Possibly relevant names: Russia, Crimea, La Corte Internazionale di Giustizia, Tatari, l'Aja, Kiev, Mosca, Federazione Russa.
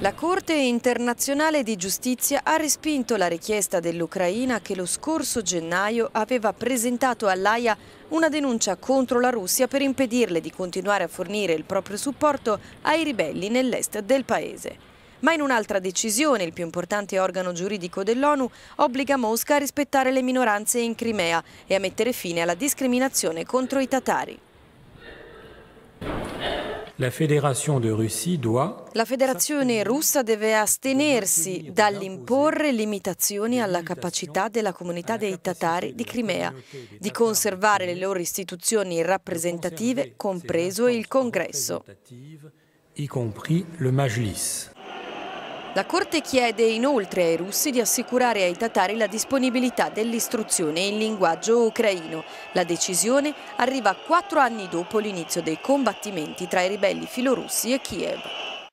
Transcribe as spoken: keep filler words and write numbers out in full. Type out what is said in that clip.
La Corte Internazionale di Giustizia ha respinto la richiesta dell'Ucraina che lo scorso gennaio aveva presentato all'Aia una denuncia contro la Russia per impedirle di continuare a fornire il proprio supporto ai ribelli nell'est del paese. Ma in un'altra decisione, il più importante organo giuridico dell'ONU obbliga Mosca a rispettare le minoranze in Crimea e a mettere fine alla discriminazione contro i tatari. La Federazione Russa deve astenersi dall'imporre limitazioni alla capacità della comunità dei tatari di Crimea di conservare le loro istituzioni rappresentative, compreso il Congresso. La Corte chiede inoltre ai russi di assicurare ai tatari la disponibilità dell'istruzione in linguaggio ucraino. La decisione arriva quattro anni dopo l'inizio dei combattimenti tra i ribelli filorussi e Kiev.